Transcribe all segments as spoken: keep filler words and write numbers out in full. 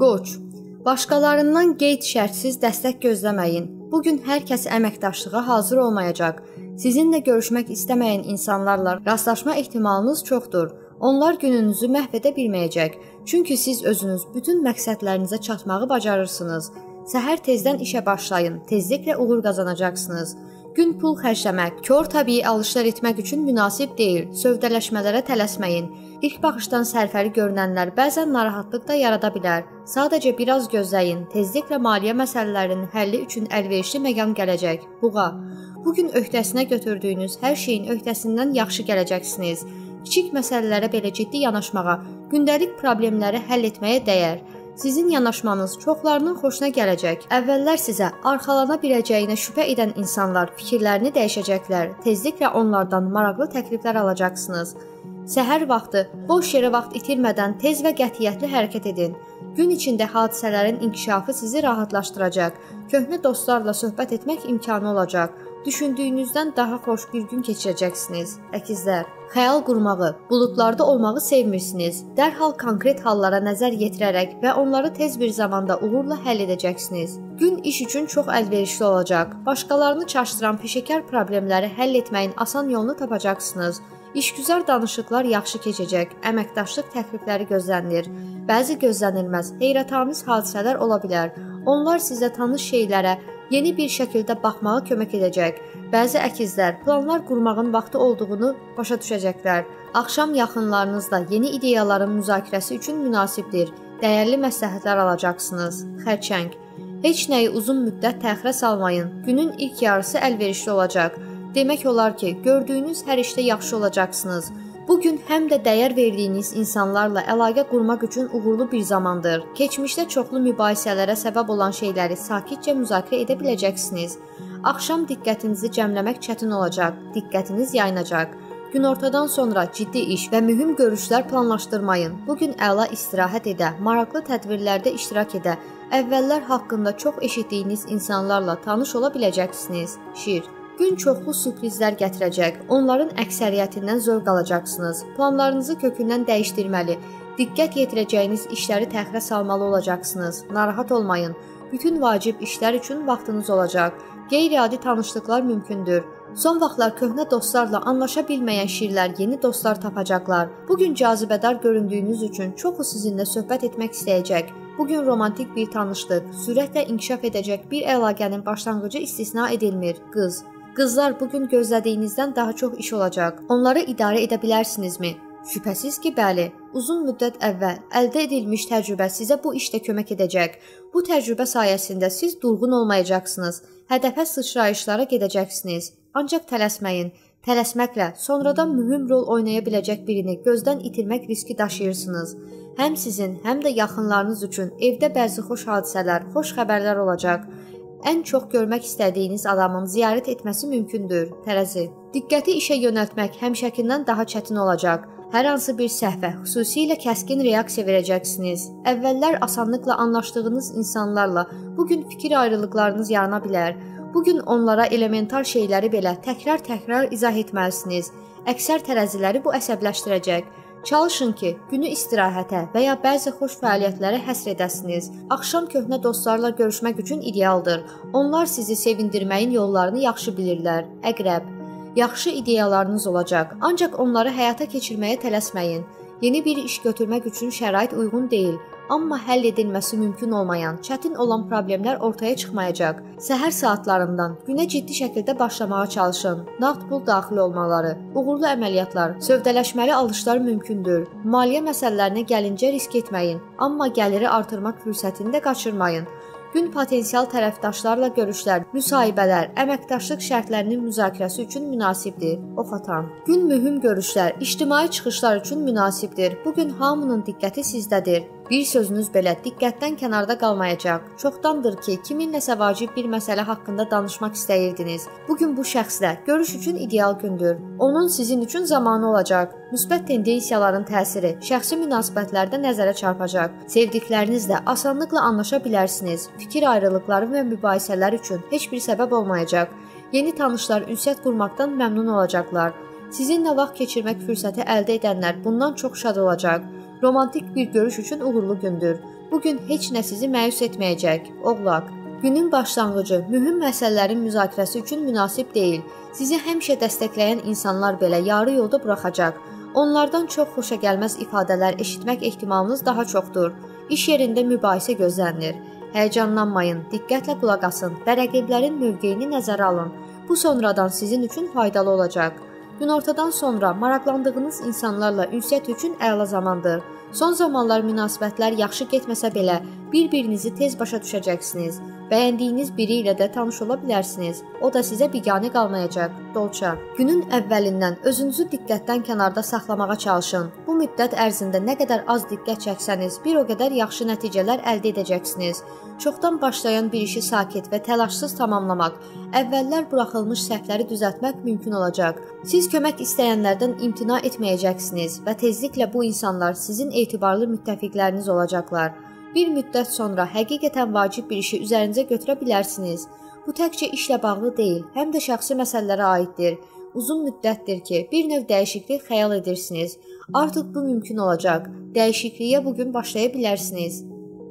Qoç. Başqalarından qeyd şərtsiz dəstək gözləməyin. Bugün hər kəs əməkdaşlığa hazır olmayacaq. Sizinlə görüşmək istəməyən insanlarla rastlaşma ehtimalınız çoxdur. Onlar gününüzü məhv edə bilməyəcək. Çünki siz özünüz bütün məqsədlərinizə çatmağı bacarırsınız. Səhər tezdən işə başlayın. Tezliklə uğur qazanacaqsınız. Gün pul xərcləmək, kör təbii alışlar etmək üçün münasib deyil. Sövdələşmələrə tələsməyin. İlk baxışdan sərfəli görünənlər bəzən narahatlıq da yarada bilər. Sadəcə biraz gözləyin. Tezliklə maliyyə məsələlərinin həlli üçün əlverişli məqam gələcək. Buğa. Bugün öhdəsinə götürdüyünüz hər şeyin öhdəsindən yaxşı gələcəksiniz. Kiçik məsələlərə belə ciddi yanaşmağa, gündəlik problemləri həll etməyə dəyər. Sizin yanaşmanız çoxlarının xoşuna gələcək. Əvvəllər sizə arxalana biləcəyinə şübhə edən insanlar fikirlərini dəyişəcəklər. Tezliklə onlardan maraqlı təkliflər alacaqsınız. Səhər vaxtı boş yerə vaxt itirmədən tez və qətiyyətli hərəkət edin. Gün içində hadisələrin inkişafı sizi rahatlaşdıracaq. Köhnə dostlarla söhbət etmək imkanı olacaq. Düşündüyünüzdən daha xoş bir gün keçirəcəksiniz. Əkizlər. Xəyal qurmağı, buludlarda olmağı sevmirsiniz. Dərhal konkret hallara nəzər yetirərək və onları tez bir zamanda uğurla həll edəcəksiniz. Gün iş üçün çox əlverişli olacaq. Başqalarını çaşdıran peşəkar problemləri həll etməyin asan yolunu tapacaqsınız. İşgüzar danışıqlar yaxşı keçəcək, əməkdaşlıq təklifləri gözlənilir. Bəzi gözlənilməz, heyrətamiz hadisələr ola bilər. Onlar sizə tanış şeylərə yeni bir şəkildə baxmağa kömək edəcək. Bəzi əkizlər planlar qurmağın vaxtı olduğunu başa düşəcəklər. Axşam yaxınlarınızda yeni ideyaların müzakirəsi üçün münasibdir. Dəyərli məsləhətlər alacaqsınız. Xərçəng. Heç nəyi uzun müddət təxirə salmayın. Günün ilk yarısı əlverişli olacaq. Demək olar ki, gördüyünüz hər işdə yaxşı olacaqsınız. Bugün həm də dəyər verdiyiniz insanlarla əlaqə qurmaq üçün uğurlu bir zamandır. Keçmişdə çoxlu mübahisələrə səbəb olan şeyləri sakitcə müzakirə edə biləcəksiniz. Axşam diqqətinizi cəmləmək çətin olacaq, diqqətiniz yayınacaq. Günortadan sonra ciddi iş və mühüm görüşlər planlaşdırmayın. Bugün əla istirahət edə, maraqlı tədbirlərdə iştirak edə, əvvəllər haqqında çox eşitdiyiniz insanlarla tanış ola biləcəksiniz. Şir. Gün çoxlu sürprizlər gətirəcək, onların əksəriyyətindən zövq alacaqsınız. Planlarınızı kökündən dəyişdirməli, diqqət yetirəcəyiniz işləri təxirə salmalı olacaqsınız. Narahat olmayın, bütün vacib işlər üçün vaxtınız olacaq. Qeyri-adi tanışlıqlar mümkündür. Son vaxtlar köhnə dostlarla anlaşa bilməyən şirlər yeni dostlar tapacaqlar. Bugün cazibədar göründüyünüz üçün çoxu sizinlə söhbət etmək istəyəcək. Bugün romantik bir tanışlıq, sürətlə inkişaf edəcək bir əlaqənin başlanğıcı istisna edilmir. Qız. Qızlar, bugün gözlədiyinizdən daha çox iş olacaq. Onları idarə edə bilərsinizmi? Şübhəsiz ki, bəli. Uzun müddət əvvəl əldə edilmiş təcrübə sizə bu işdə kömək edəcək. Bu təcrübə sayəsində siz durğun olmayacaqsınız. Hədəfə sıçrayışlara gedəcəksiniz. Ancaq tələsməyin. Tələsməklə sonradan mühüm rol oynaya biləcək birini gözdən itirmək riski daşıyırsınız. Həm sizin, həm də yaxınlarınız üçün evdə bəzi xoş hadisələr, xoş xəbərlər olacaq. Ən çox görmək istədiyiniz adamın ziyarət etməsi mümkündür. Tərəzi. Diqqəti işə yönəltmək həmişəkindən daha çətin olacaq. Hər hansı bir səhvə, xüsusilə kəskin reaksiya verəcəksiniz. Əvvəllər asanlıqla anlaşdığınız insanlarla bugün fikir ayrılıqlarınız yarana bilər. Bugün onlara elementar şeyləri belə təkrar-təkrar izah etməlisiniz. Əksər tərəziləri bu əsəbləşdirəcək. Çalışın ki, günü istirahətə və ya bəzi xoş fəaliyyətlərə həsr edəsiniz. Axşam köhnə dostlarla görüşmək üçün idealdır. Onlar sizi sevindirməyin yollarını yaxşı bilirlər. Əqrəb. Yaxşı ideyalarınız olacaq, ancaq onları həyata keçirməyə tələsməyin. Yeni bir iş götürmək üçün şərait uyğun deyil, amma həll edilməsi mümkün olmayan, çətin olan problemlər ortaya çıxmayacaq. Səhər saatlarından günə ciddi şəkildə başlamağa çalışın. Nağd pul daxil olmaları, uğurlu əməliyyatlar, sövdələşməli alışlar mümkündür. Maliyyə məsələlərinə gəlincə risk etməyin, amma gəliri artırmaq fürsətini də qaçırmayın. Gün potensial tərəfdaşlarla görüşlər, müsahibələr, əməkdaşlıq şərtlərinin müzakirəsi üçün münasibdir. Ox atan. Gün mühüm görüşlər, ictimai çıxışlar üçün münasibdir. Bugün hamının diqqəti sizdədir. Bir sözünüz belə diqqətdən kənarda qalmayacaq. Çoxdandır ki, kiminləsə vacib bir məsələ haqqında danışmaq istəyirdiniz. Bugün bu şəxslə görüş üçün ideal gündür. Onun sizin üçün zamanı olacaq. Müsbət tendensiyaların təsiri şəxsi münasibətlərdə nəzərə çarpacaq. Sevdiklərinizlə asanlıqla anlaşa bilərsiniz. Fikir ayrılıqları və mübahisələr üçün heç bir səbəb olmayacaq. Yeni tanışlar ünsiyyət qurmaqdan məmnun olacaqlar. Sizinlə vaxt keçirmək fürsəti əldə edənlər bundan çox şad olacaq. Romantik bir görüş üçün uğurlu gündür. Bugün heç nə sizi məyus etməyəcək. Oğlaq, günün başlanğıcı, mühüm məsələlərin müzakirəsi üçün münasib deyil. Sizi həmişə dəstəkləyən insanlar belə yarı yolda buraxacaq. Onlardan çox xoşa gəlməz ifadələr eşitmək ehtimalınız daha çoxdur. İş yerində mübahisə gözlənilir. Həyecanlanmayın, diqqətlə qulaq asın və rəqiblərin mövqeyini nəzərə alın. Bu sonradan sizin üçün faydalı olacaq. Gün ortadan sonra maraqlandığınız insanlarla ünsiyyət üçün əla zamandır. Son zamanlar münasibətlər yaxşı getməsə belə, bir-birinizi tez başa düşəcəksiniz. Bəyəndiyiniz biri ilə də tanış ola bilərsiniz. O da sizə biganə qalmayacaq. Dolça. Günün əvvəlindən özünüzü diqqətdən kənarda saxlamağa çalışın. Bu müddət ərzində nə qədər az diqqət çəksəniz, bir o qədər yaxşı nəticələr əldə edəcəksiniz. Çoxdan başlayan bir işi sakit və təlaşsız tamamlamaq, əvvəllər buraxılmış səhvləri düzəltmək mümkün olacaq. Siz kömək istəyənlərdən imtina etməyəcəksiniz və tezliklə bu insanlar sizin etibarlı müttəfiqləriniz olacaqlar. Bir müddət sonra həqiqətən vacib bir işi üzərinizə götürə bilərsiniz. Bu təkcə işlə bağlı deyil, həm də şəxsi məsələlərə aiddir. Uzun müddətdir ki, bir növ dəyişiklik xəyal edirsiniz. Artıq bu mümkün olacaq. Dəyişikliyə bugün başlaya bilərsiniz.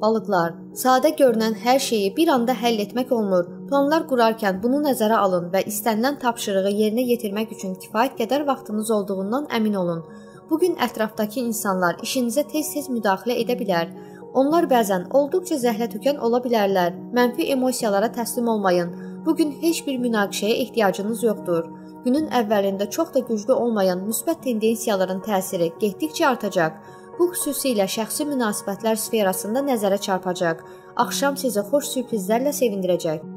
Balıqlar, sadə görünən hər şeyi bir anda həll etmək olmur. Planlar qurarkən bunu nəzərə alın və istənilən tapşırığı yerinə yetirmək üçün kifayət qədər vaxtınız olduğundan əmin olun. Bugün ətrafdakı insanlar işinizə tez-tez müdaxilə edə bilər. Onlar bəzən olduqca zəhlətökən ola bilərlər. Mənfi emosiyalara təslim olmayın. Bugün heç bir münaqişəyə ehtiyacınız yoxdur. Günün əvvəlində çox da güclü olmayan müsbət tendensiyaların təsiri getdikcə artacaq. Bu xüsusilə şəxsi münasibətlər sferasında nəzərə çarpacaq. Axşam sizi xoş sürprizlərlə sevindirəcək.